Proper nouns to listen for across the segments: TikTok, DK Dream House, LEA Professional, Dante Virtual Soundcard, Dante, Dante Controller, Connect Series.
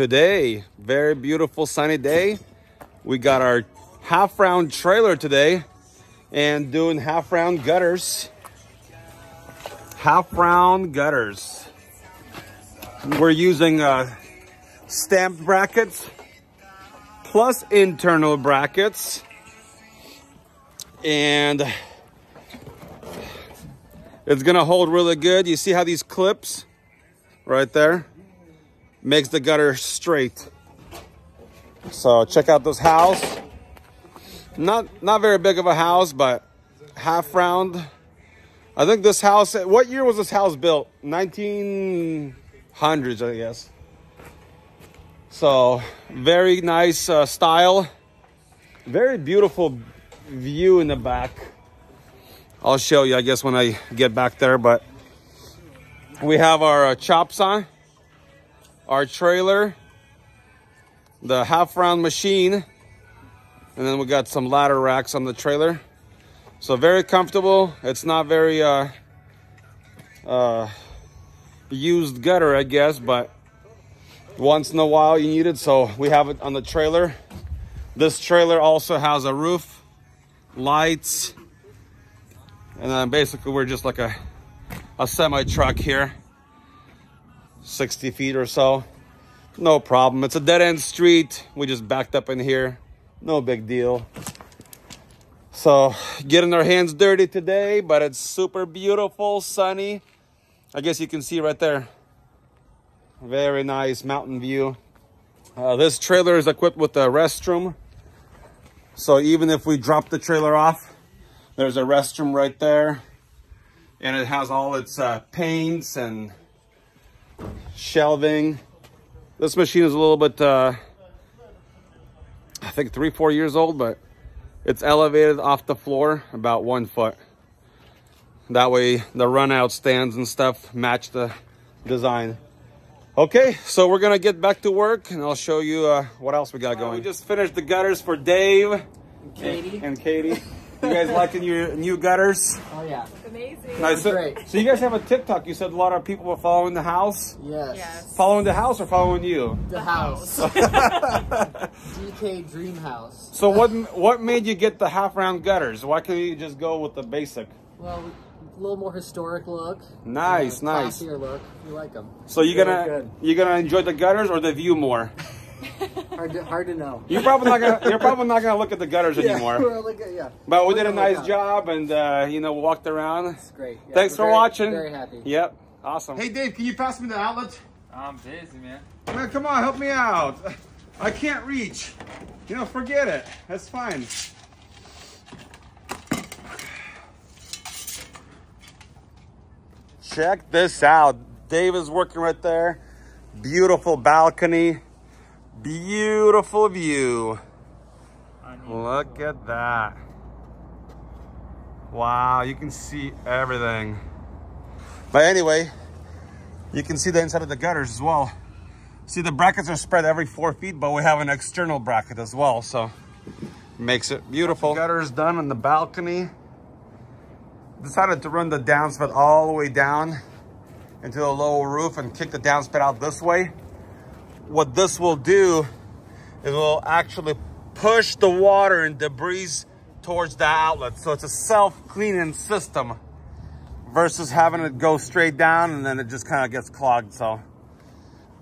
Today, very beautiful sunny day. We got our half round trailer today and doing half round gutters. Half round gutters. We're using stamped brackets plus internal brackets. And it's gonna hold really good. You see how these clips right there makes the gutter straight. So check out this house. Not very big of a house, but half round. I think this house, what year was this house built? 1900s, I guess. So very nice style. Very beautiful view in the back. I'll show you, I guess, when I get back there, but we have our chops on, our trailer, the half round machine, and then we got some ladder racks on the trailer. So very comfortable. It's not very used gutter, I guess, but once in a while you need it, so we have it on the trailer. This trailer also has a roof, lights, and then basically we're just like a semi-truck here, 60 feet or so, no problem. It's a dead-end street. We just backed up in here, no big deal. So getting our hands dirty today, but it's super beautiful, sunny. I guess you can see right there, very nice mountain view. This trailer is equipped with a restroom, so even if we drop the trailer off, there's a restroom right there. And it has all its paints and shelving. This machine is a little bit, I think 3-4 years old, but it's elevated off the floor about 1 foot. That way the run out stands and stuff match the design. Okay, so we're gonna get back to work and I'll show you what else we got going. We just finished the gutters for Dave and Katie. You guys liking your new gutters? Oh yeah, amazing. Nice. So you guys have a TikTok. You said a lot of people were following the house. Yes. Following the house or following you? The house. DK Dream House. So what made you get the half round gutters? Why couldn't you just go with the basic? Well, a little more historic look. Nice, nice. Classier look. We like them. So you're gonna enjoy the gutters or the view more? Hard to know. You're probably not gonna look at the gutters anymore. But we did a nice job and you know, walked around. It's great. Yeah, thanks for watching. Very happy. Yep. Awesome. Hey Dave, can you pass me the outlet? I'm busy, man. Man, come on, help me out. I can't reach. You know, forget it. That's fine. Check this out. Dave is working right there. Beautiful balcony. Beautiful view. Look at that. Wow, you can see everything. But anyway, you can see the inside of the gutters as well. See, the brackets are spread every 4 feet, but we have an external bracket as well, so makes it beautiful. The gutters done on the balcony. Decided to run the downspout all the way down into the lower roof and kick the downspout out this way. What this will do is will actually push the water and debris towards the outlet. So it's a self-cleaning system versus having it go straight down and then it just kind of gets clogged. So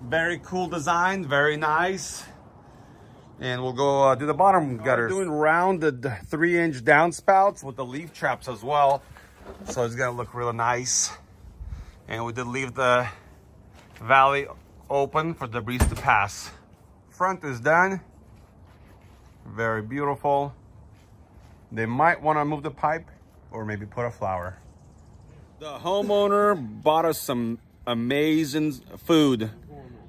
very cool design, very nice. And we'll go do the bottom gutters. We're doing rounded 3-inch downspouts with the leaf traps as well. So it's gonna look really nice. And we did leave the valley open for debris to pass. Front is done. Very beautiful. They might want to move the pipe or maybe put a flower. The homeowner bought us some amazing food.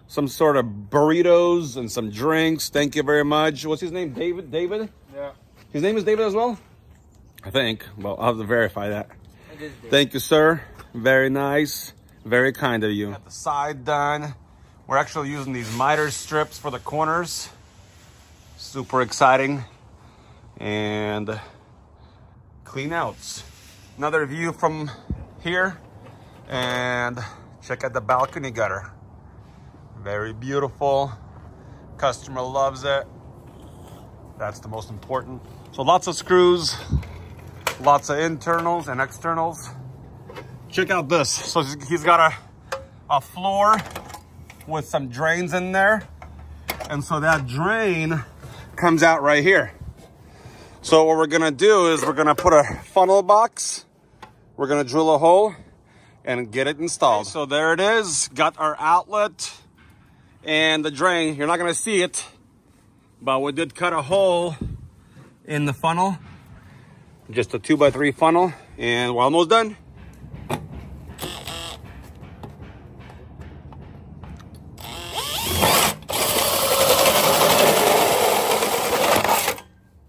Some sort of burritos and some drinks. Thank you very much. What's his name? David? David? Yeah. His name is David as well? I think. Well, I'll have to verify that. It is David. Thank you, sir. Very nice. Very kind of you. Got the side done. We're actually using these miter strips for the corners. Super exciting. And clean outs. Another view from here. And check out the balcony gutter. Very beautiful. Customer loves it. That's the most important. So lots of screws, lots of internals and externals. Check out this. So he's got a floor with some drains in there. And so that drain comes out right here. So what we're gonna do is we're gonna put a funnel box. We're gonna drill a hole and get it installed. Okay, so there it is, got our outlet and the drain. You're not gonna see it, but we did cut a hole in the funnel. Just a 2x3 funnel, and we're almost done.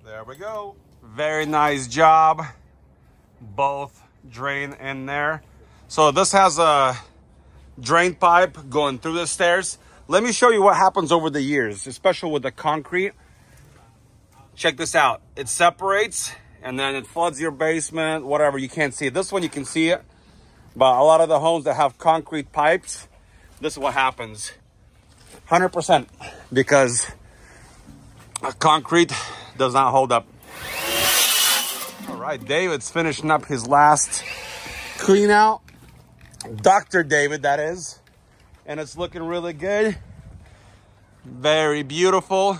There we go. Very nice job. Both drain in there. So this has a drain pipe going through the stairs. Let me show you what happens over the years, especially with the concrete. Check this out. It separates and then it floods your basement, whatever. You can't see it. This one you can see it, but a lot of the homes that have concrete pipes, this is what happens. 100%, because concrete does not hold up. All right, David's finishing up his last clean out. Dr. David, that is. And it's looking really good. Very beautiful.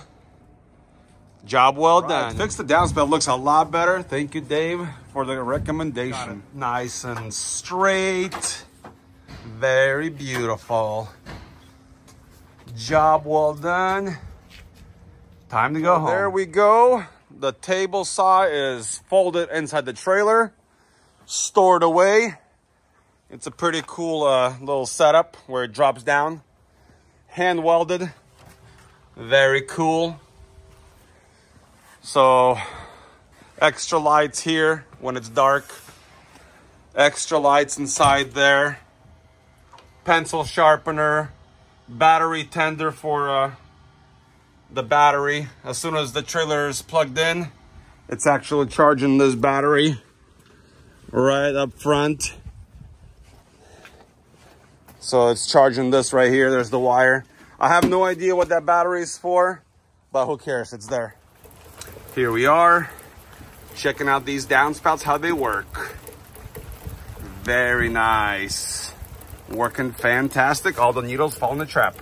Job well done. Fixed the downspout, looks a lot better. Thank you, Dave, for the recommendation. Nice and straight. Very beautiful. Job well done. Time to go home. There we go. The table saw is folded inside the trailer, stored away. It's a pretty cool little setup where it drops down. Hand welded. Very cool. So extra lights here when it's dark. Extra lights inside there. Pencil sharpener. Battery tender for the battery. As soon as the trailer is plugged in, it's actually charging this battery right up front. So it's charging this right here. There's the wire. I have no idea what that battery is for, but who cares? It's there. Here we are, checking out these downspouts, how they work. Very nice. Working fantastic. All the needles fall in the trap.